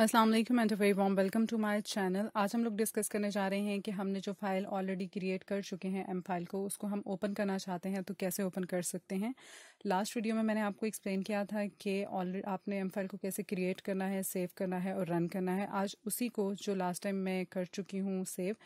अस्सलाम वालेकुम and very warm welcome to my channel. आज हम लोग डिस्कस करने जा रहे हैं कि हमने जो फाइल ऑलरेडी क्रिएट कर चुके हैं एम फाइल को, उसको हम ओपन करना चाहते हैं तो कैसे ओपन कर सकते हैं। लास्ट वीडियो में मैंने आपको एक्सप्लेन किया था कि ऑलरेडी आपने एम फाइल को कैसे क्रिएट करना है, सेव करना है और रन करना है। आज उसी को जो लास्ट टाइम मैं कर चुकी हूँ सेव,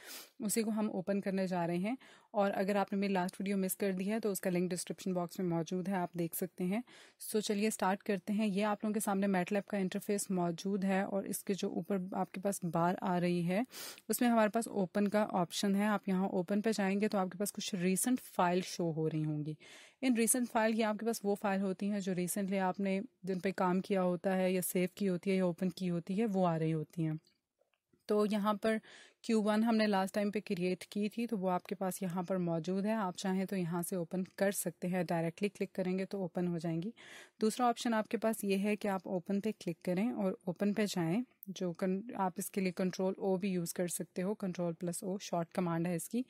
उसी को हम ओपन करने जा रहे हैं। और अगर आपने मेरी लास्ट वीडियो मिस कर दी है तो उसका लिंक डिस्क्रिप्शन बॉक्स में मौजूद है, आप देख सकते हैं। सो चलिए स्टार्ट करते हैं। ये आप लोगों के सामने मैटलैब का इंटरफेस मौजूद है और इसके जो ऊपर आपके पास बार आ रही है उसमें हमारे पास ओपन का ऑप्शन है। आप यहाँ ओपन पे जाएंगे तो आपके पास कुछ रीसेंट फाइल शो हो रही होंगी। इन रीसेंट फाइल ये आपके पास वो फाइल होती हैं जो रिसेंटली आपने जिन पे काम किया होता है या सेव की होती है या ओपन की होती है, वो आ रही होती हैं। तो यहाँ पर Q1 हमने लास्ट टाइम पे क्रिएट की थी तो वो आपके पास यहाँ पर मौजूद है। आप चाहें तो यहाँ से ओपन कर सकते हैं, डायरेक्टली क्लिक करेंगे तो ओपन हो जाएंगी। दूसरा ऑप्शन आपके पास ये है कि आप ओपन पे क्लिक करें और ओपन पे जाएं, जो आप इसके लिए Ctrl-O भी यूज़ कर सकते हो, Ctrl+O शॉर्ट कमांड है इसकी।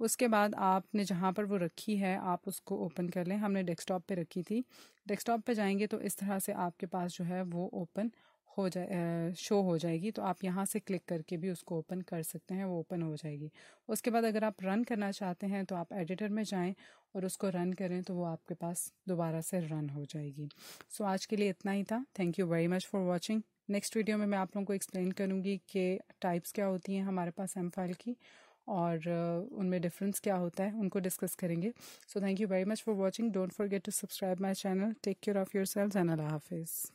उसके बाद आपने जहाँ पर वो रखी है आप उसको ओपन कर लें। हमने डेस्कटॉप पे रखी थी, डेस्कटॉप पे जाएंगे तो इस तरह से आपके पास जो है वो ओपन हो जाए शो हो जाएगी। तो आप यहाँ से क्लिक करके भी उसको ओपन कर सकते हैं, वो ओपन हो जाएगी। उसके बाद अगर आप रन करना चाहते हैं तो आप एडिटर में जाएं और उसको रन करें तो वो आपके पास दोबारा से रन हो जाएगी। सो आज के लिए इतना ही था। Thank you very much for watching. Next video में मैं आप लोगों को एक्सप्लेन करूँगी कि टाइप्स क्या होती हैं हमारे पास एम फाइल की और उनमें डिफरेंस क्या होता है, उनको डिस्कस करेंगे। So thank you very much for watching. Don't forget to subscribe my channel. Take care of yourself and अल्लाह हाफिज़।